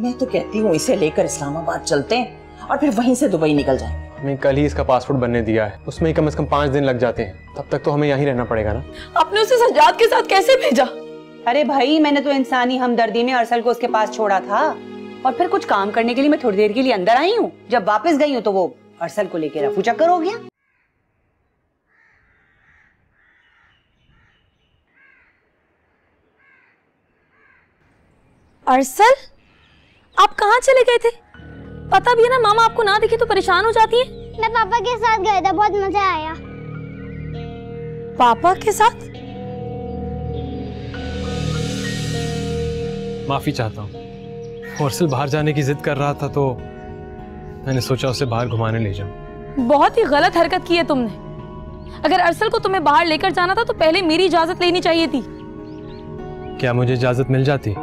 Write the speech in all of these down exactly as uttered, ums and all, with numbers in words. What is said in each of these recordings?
मैं तो कहती हूँ इसे लेकर इस्लामाबाद चलते हैं और फिर वहीं से दुबई निकल जाएंगे। हमें कल ही इसका पासपोर्ट बनने दिया है, उसमें कम से कम पाँच दिन लग जाते हैं, तब तक तो हमें यहाँ रहना पड़ेगा ना। आपने उसे सज्जाद के साथ कैसे भेजा? अरे भाई, मैंने तो इंसानी हमदर्दी में अरसल को उसके पास छोड़ा था और फिर कुछ काम करने के लिए मैं थोड़ी देर के लिए अंदर आई हूँ। जब वापस गई हूँ तो वो अरसल को लेकर रफू चक्कर हो गया। अरसल, आप कहाँ चले गए थे? पता भी है ना, मामा आपको ना दिखे तो परेशान हो जाती है। मैं पापा के साथ गया था, बहुत मजा आया। पापा के साथ? माफी चाहता हूँ, अरसल बाहर जाने की जिद कर रहा था तो मैंने सोचा उसे बाहर घुमाने ले जाऊँ। बहुत ही गलत हरकत की है तुमने। अगर अरसल को तुम्हें बाहर लेकर जाना था तो पहले मेरी इजाजत लेनी चाहिए थी। क्या मुझे इजाजत मिल जाती?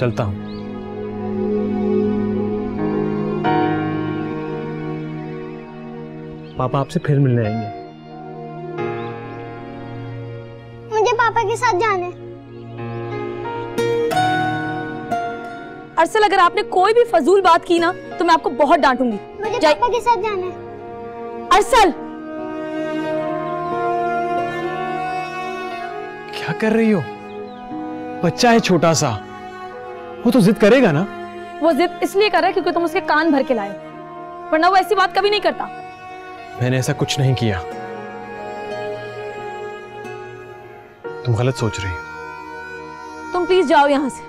चलता हूँ। पापा आपसे फिर मिलने आएंगे। मुझे पापा के साथ जाना है। अरसल, अगर आपने कोई भी फजूल बात की ना तो मैं आपको बहुत डांटूंगी। मुझे पापा के साथ जाना है। अरसल, क्या कर रही हो? बच्चा है छोटा सा, वो तो जिद करेगा ना। वो जिद इसलिए कर रहा है क्योंकि तुम उसके कान भर के लाए, वरना वो ऐसी बात कभी नहीं करता। मैंने ऐसा कुछ नहीं किया, तुम गलत सोच रही हो। तुम प्लीज जाओ यहाँ से।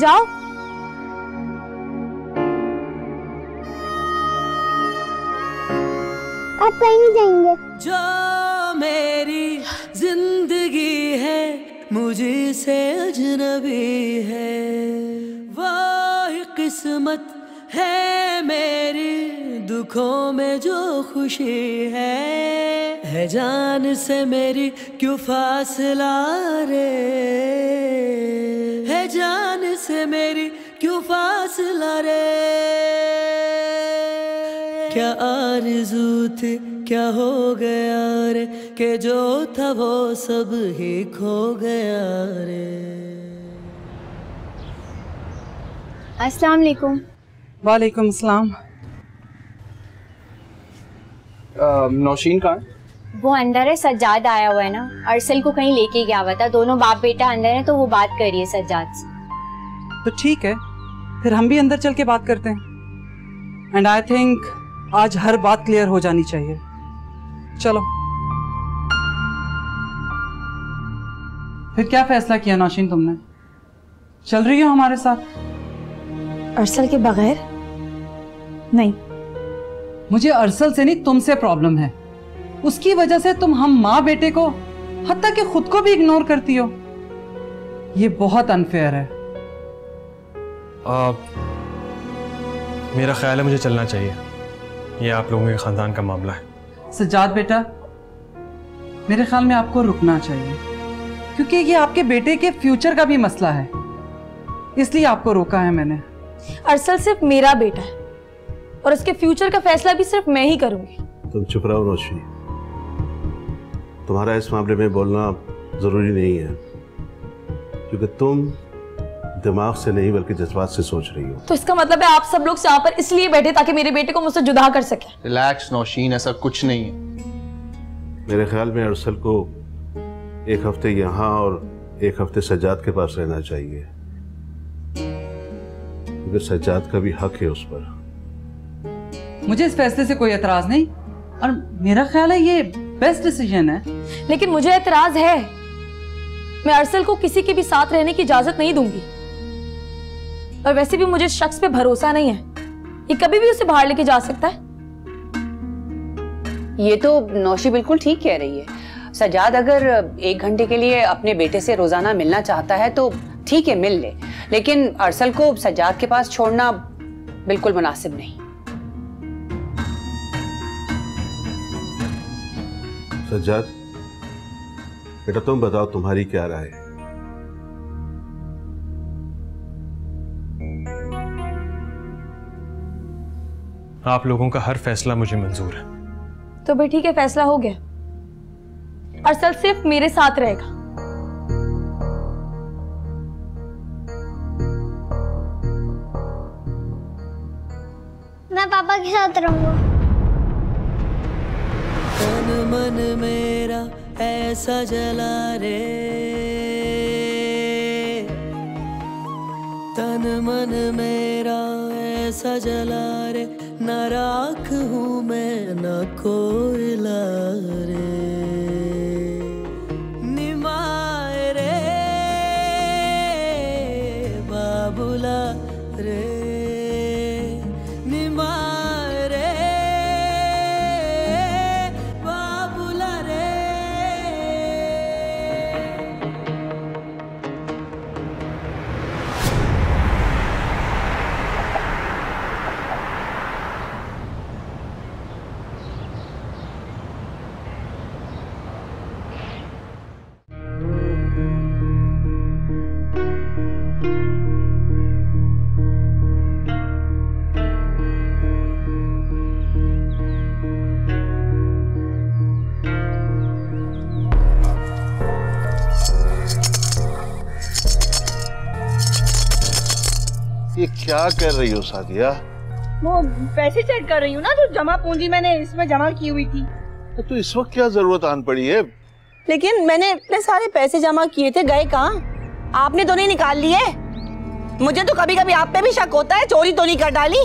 जाओ। आप कहीं नहीं जाएंगे। जो मेरी जिंदगी है मुझे से अजनबी है, वो ही किस्मत है मेरी दुखों में जो खुशी है, है जान से मेरी क्यों फासला रे, है जान से मेरी क्यों फासला रे। क्या आरज़ू थी क्या हो गया रे, के जो था वो सब ही खो गया रे। अस्सलाम वालेकुम। वालेकुम सलाम। नौशीन कहाँ है? वो अंदर है, सज्जाद आया हुआ है ना, अरसल को कहीं लेके गया हुआ था। दोनों बाप बेटा अंदर है तो वो बात कर रही है सज्जाद से। तो ठीक है, फिर हम भी अंदर चल के बात करते हैं। एंड आई थिंक आज हर बात क्लियर हो जानी चाहिए। चलो, फिर क्या फैसला किया नौशीन तुमने? चल रही हो हमारे साथ? अरसल के बगैर नहीं। मुझे अरसल से नहीं तुमसे प्रॉब्लम है। उसकी वजह से तुम हम माँ बेटे को, हत्ता कि खुद को भी इग्नोर करती हो। ये बहुत अनफेयर है। आ, मेरा ख्याल है मुझे चलना चाहिए, ये आप लोगों के खानदान का मामला है। सज्जाद बेटा, मेरे ख्याल में आपको रुकना चाहिए क्योंकि ये आपके बेटे के फ्यूचर का भी मसला है, इसलिए आपको रोका है मैंने। अरसल सिर्फ मेरा बेटा है और उसके फ्यूचर का फैसला भी सिर्फ मैं ही करूंगी। तुम चुप रहो रोशनी, तुम्हारा इस मामले में बोलना जरूरी नहीं है क्योंकि तुम दिमाग से नहीं बल्कि जज्बात से सोच रही हो। तो इसका मतलब है आप सब लोग यहाँ पर इसलिए बैठे ताकि मेरे बेटे को मुझसे जुदा कर सके? रिलैक्स नौशीन, ऐसा कुछ नहीं है। मेरे ख्याल में अरसल को एक हफ्ते यहाँ और एक हफ्ते सज्जाद के पास रहना चाहिए क्योंकि सज्जाद का भी हक है उस पर। मुझे इस फैसले से कोई एतराज नहीं और मेरा ख्याल है ये बेस्ट डिसीजन है। लेकिन मुझे एतराज है, मैं अरसल को किसी के भी साथ रहने की इजाजत नहीं दूंगी और वैसे भी मुझे शख्स पे भरोसा नहीं है, ये कभी भी उसे बाहर लेके जा सकता है। ये तो नौशी बिल्कुल ठीक कह रही है। सज्जाद अगर एक घंटे के लिए अपने बेटे से रोजाना मिलना चाहता है तो ठीक है, मिल ले, लेकिन अरसल को सज्जाद के पास छोड़ना बिल्कुल मुनासिब नहीं। सज्जाद, बेटा तुम बताओ तुम्हारी क्या राय है? आप लोगों का हर फैसला मुझे मंजूर है। तो भाई ठीक है, फैसला हो गया। अरसल सिर्फ मेरे साथ रहेगा। मैं पापा के साथ रहूंगा। तन मन मेरा ऐसा जला रे, तन मन मेरा ऐसा जला रे, ना राख हूँ मैं ना कोयला रे, निमाय रे बाबुला रे, निमाय रे बाबुला रे। क्या कर रही हो सादिया? वो पैसे चेक कर रही हूँ ना, तो जमा पूंजी मैंने इसमें जमा की हुई थी। तो इस वक्त क्या जरूरत आन पड़ी है? लेकिन मैंने इतने सारे पैसे जमा किए थे, गए कहाँ? आपने तो नहीं निकाल लिए? मुझे तो कभी कभी आप पे भी शक होता है, चोरी तो नहीं कर डाली।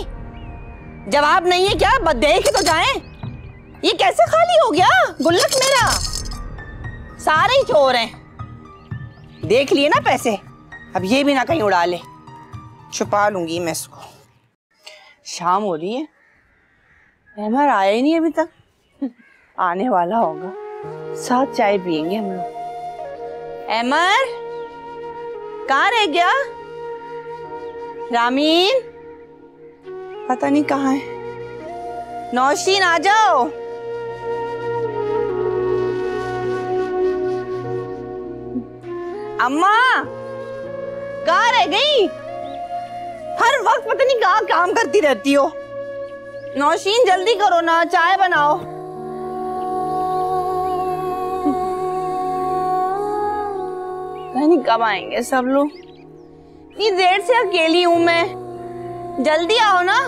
जवाब नहीं है क्या? बदले के तो जाए। ये कैसे खाली हो गया गुल्लक मेरा? सारे ही चोर है। देख लिए ना पैसे, अब ये भी ना कहीं उड़ा ले। छुपा लूंगी मैं इसको। शाम हो रही है, मेहमान आया ही नहीं अभी तक। आने वाला होगा, साथ चाय पियेंगे हम लोग। अमर कहाँ रह गया? रामीन पता नहीं कहाँ है। नौशीन आ जाओ। अम्मा कहाँ रह गई? हर वक्त पता नहीं कहाँ काम करती रहती हो। नौशीन जल्दी करो ना, चाय बनाओ। नहीं कब आएंगे सब लोग? इतनी देर से अकेली हूँ मैं, जल्दी आओ ना।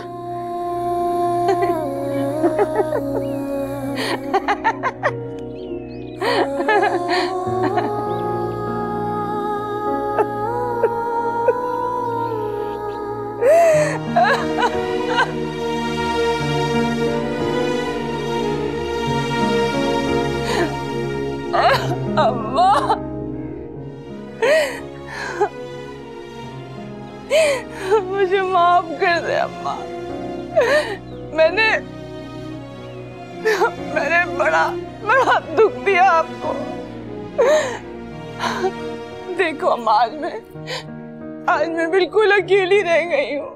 अम्मा मुझे माफ कर दे अम्मा, मैंने मैंने बड़ा बड़ा दुख दिया आपको। देखो अम्मा, आज मैं आज मैं बिल्कुल अकेली रह गई हूँ।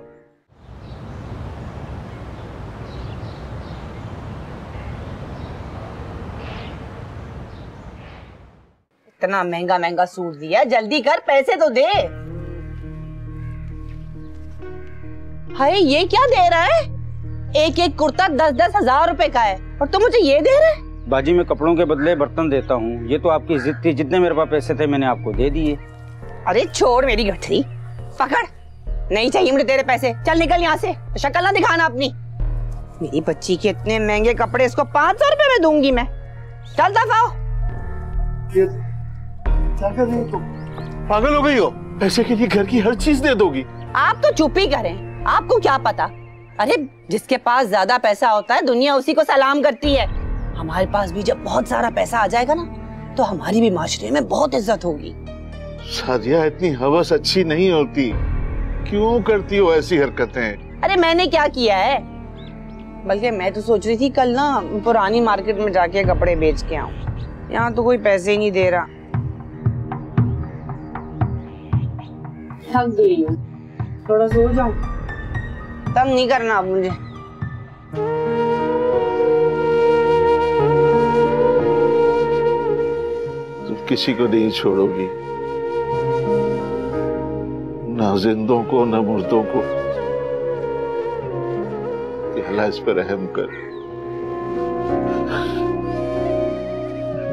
इतना महंगा महंगा सूट दिया, जल्दी कर पैसे तो दे। हाय ये क्या दे रहा है? एक एक कुर्ता दस दस हजार रुपए का है और तुम मुझे ये दे रहे हैं? बाजी मैं कपड़ों के बदले बर्तन देता हूँ, ये तो आपकी इज्जत थी। जितने मेरे पास पैसे थे मैंने आपको दे दिए। अरे छोड़ मेरी गठरी, पकड़, नहीं चाहिए मुझे तेरे पैसे। चल निकल यहाँ से, शक्ल ना दिखाना अपनी। मेरी बच्ची के इतने महंगे कपड़े, इसको पाँच सौ रुपए में दूंगी मैं। चल दफाओ। क्या कर रही हो तुम? पागल हो गई हो? पैसे के लिए घर की हर चीज दे दोगी? आप तो चुप ही करें, आपको क्या पता। अरे जिसके पास ज्यादा पैसा होता है दुनिया उसी को सलाम करती है। हमारे पास भी जब बहुत सारा पैसा आ जाएगा ना, तो हमारी भी माशरे में बहुत इज्जत होगी। सादिया इतनी हवस अच्छी नहीं होती, क्यों करती हो ऐसी हरकतें? अरे मैंने क्या किया है? बल्कि मैं तो सोच रही थी कल ना पुरानी मार्केट में जाके कपड़े बेच के आऊँ, यहाँ तो कोई पैसे ही नहीं दे रहा। थक गई हूँ, थोड़ा सो जाऊँ। तंग नहीं करना आप मुझे। तुम किसी को नहीं छोड़ोगी, ना जिंदों को ना मुर्दों को। अल्लाह इस पर रहम कर।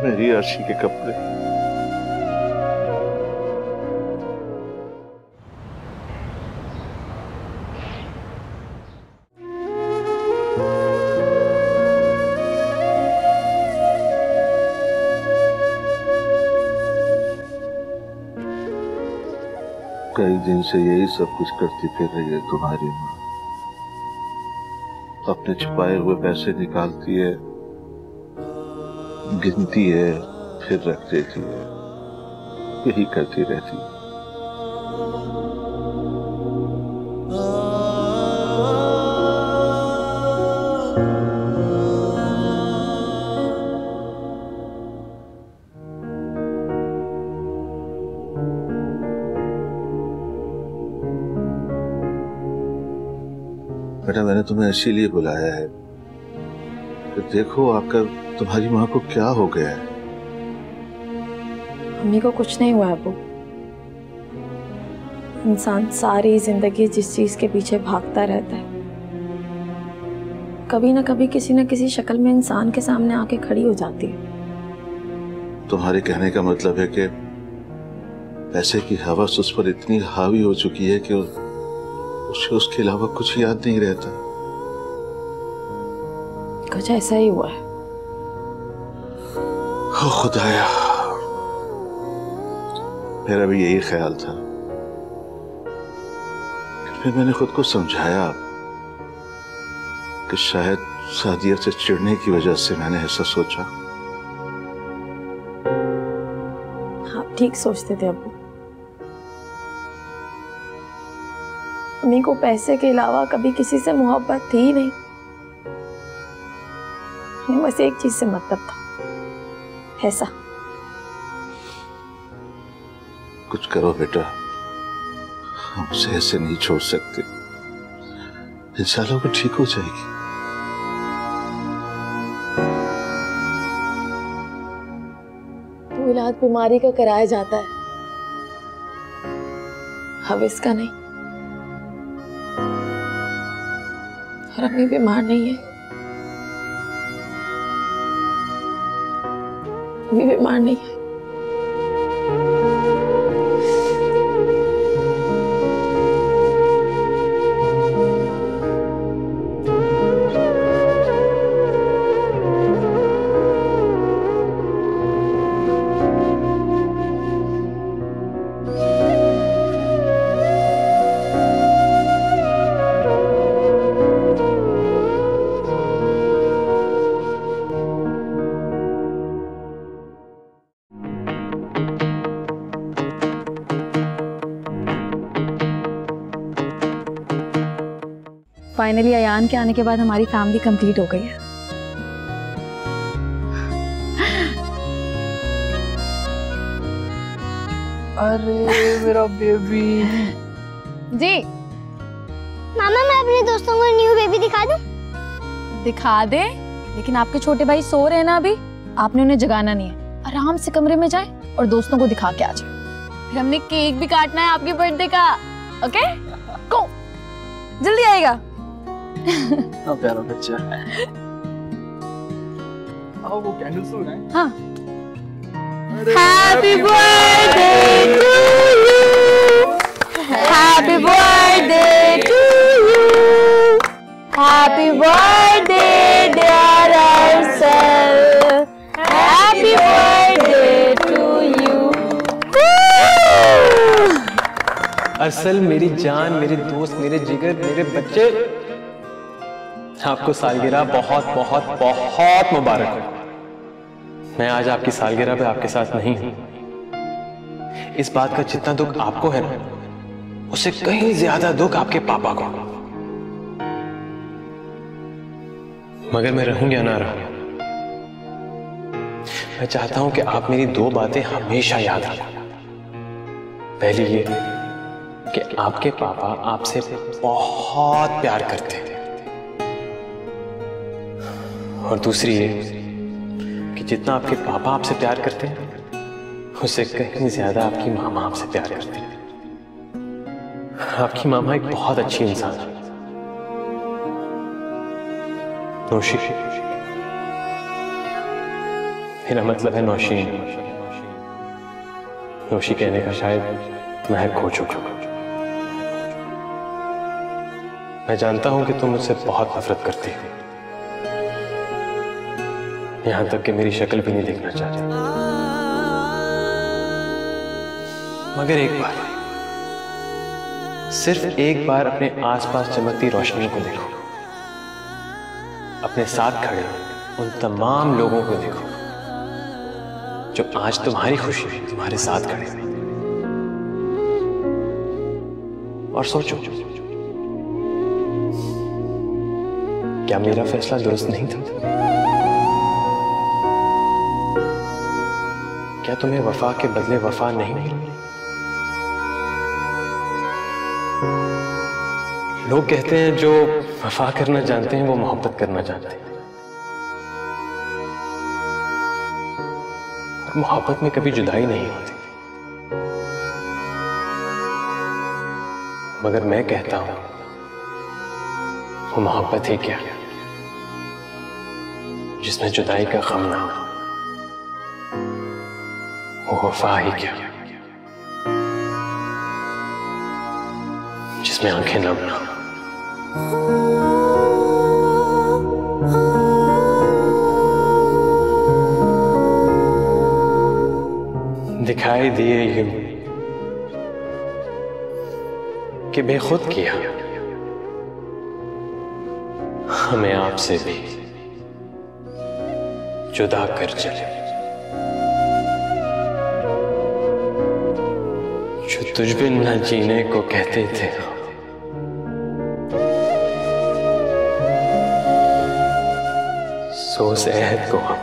मेरी आशी के कपड़े। कई दिन से यही सब कुछ करती फिर रही है तुम्हारी माँ। अपने छुपाए हुए पैसे निकालती है, गिनती है, फिर रख देती है। यही करती रहती है। बेटा, मैंने तुम्हें इसीलिए बुलाया है कि देखो आपका तुम्हारी माँ को क्या हो गया है। मम्मी को कुछ नहीं हुआ अबू। इंसान सारी जिंदगी जिस चीज के पीछे भागता रहता है, कभी ना कभी किसी ना किसी शक्ल में इंसान के सामने आके खड़ी हो जाती है। तुम्हारे कहने का मतलब है कि पैसे की हवस उस पर इतनी हावी हो चुकी है कि उसे उसके अलावा कुछ याद नहीं रहता। कुछ ऐसा ही हुआ है। ओ खुदाया, मेरा भी यही ख्याल था। फिर मैंने खुद को समझाया कि शायद सादिया से चिढ़ने की वजह से मैंने ऐसा सोचा। आप ठीक सोचते थे अबू। मम्मी को पैसे के अलावा कभी किसी से मोहब्बत थी ही नहीं। उन्हें बस एक चीज से मतलब था, पैसा। कुछ करो बेटा, हम उसे ऐसे नहीं छोड़ सकते। इंशाल्लाह वो ठीक हो जाएगी। तो इलाज बीमारी का कराया जाता है, हवस का नहीं। और अम्मी बीमार नहीं है, अम्मी बीमार नहीं है। फाइनली अयान के आने के बाद हमारी फैमिली कंप्लीट हो गई है। अरे मेरा बेबी। जी मामा, मैं अपने दोस्तों को न्यू बेबी दिखा दूं? दिखा दे, लेकिन आपके छोटे भाई सो रहे हैं ना अभी, आपने उन्हें जगाना नहीं है। आराम से कमरे में जाए और दोस्तों को दिखा के आ जाए। फिर हमने केक भी काटना है आपके बर्थडे का। ओके, गो, जल्दी आएगा। हाँ प्यारा बच्चा। आओ वो कैंडल सुन रहे हैं। हाँ। Happy birthday to you. Happy birthday to you. Happy birthday dear Arsel. Happy birthday to you. अरसल मेरी जान, मेरे दोस्त, मेरे जिगर, मेरे बच्चे, आपको सालगिरह बहुत बहुत बहुत मुबारक हो। मैं आज आपकी सालगिरह पे आपके साथ नहीं हूं। इस बात का जितना दुख आपको है ना, उससे कहीं ज्यादा दुख आपके पापा को। मगर मैं रहूं या ना रहूं, मैं चाहता हूं कि आप मेरी दो बातें हमेशा याद रखें। पहली ये कि आपके पापा आपसे बहुत प्यार करते हैं, और दूसरी ये कि जितना आपके पापा आपसे प्यार करते हैं, उसे कहीं ज्यादा आपकी मामा आपसे प्यार करती है। आपकी मामा एक बहुत अच्छी इंसान है। नौशी, मेरा मतलब है नौशी। नौशी कहने का शायद मैं खो चुका हूं। मैं जानता हूं कि तुम मुझसे बहुत नफरत करती हो, यहां तक कि मेरी शक्ल भी नहीं देखना चाहती। मगर एक बार, सिर्फ एक बार अपने आसपास चमकती रोशनियों को देखो, अपने साथ खड़े उन तमाम लोगों को देखो जो आज तुम्हारी खुशी में तुम्हारे साथ खड़े हैं, और सोचो क्या मेरा फैसला दुरुस्त नहीं था? क्या तुम्हें वफा के बदले वफा नहीं मिली? लोग कहते हैं जो वफा करना जानते हैं वो मोहब्बत करना जानते हैं। मोहब्बत में कभी जुदाई नहीं होती, मगर मैं कहता हूं वो मोहब्बत है क्या जिसमें जुदाई का गम ना हो, वो वफा ही क्या जिसमें आंखें नम ना हो। दिखाई दिए यूं कि बेखुद किया हमें आपसे भी जुदा कर चले, जो तुझ बिन न जीने को कहते थे सोच अहद को हम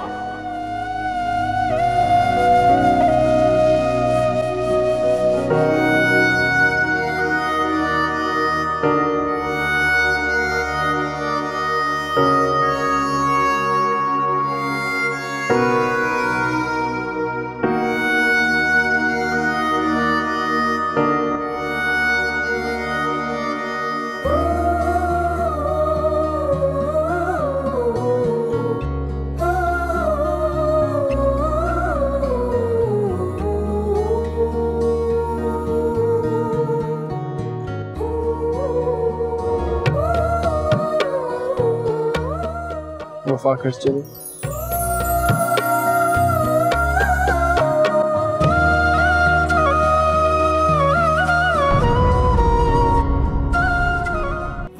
वफा कर चले।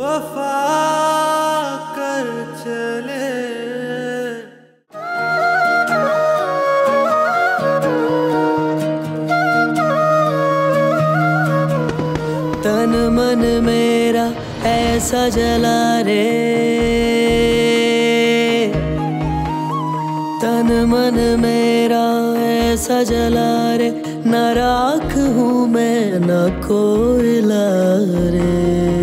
वफा कर चले। तन मन मेरा ऐसा जला रे, तन मन मेरा ऐसा जला रे, न राख हूँ मैं न कोयला रे।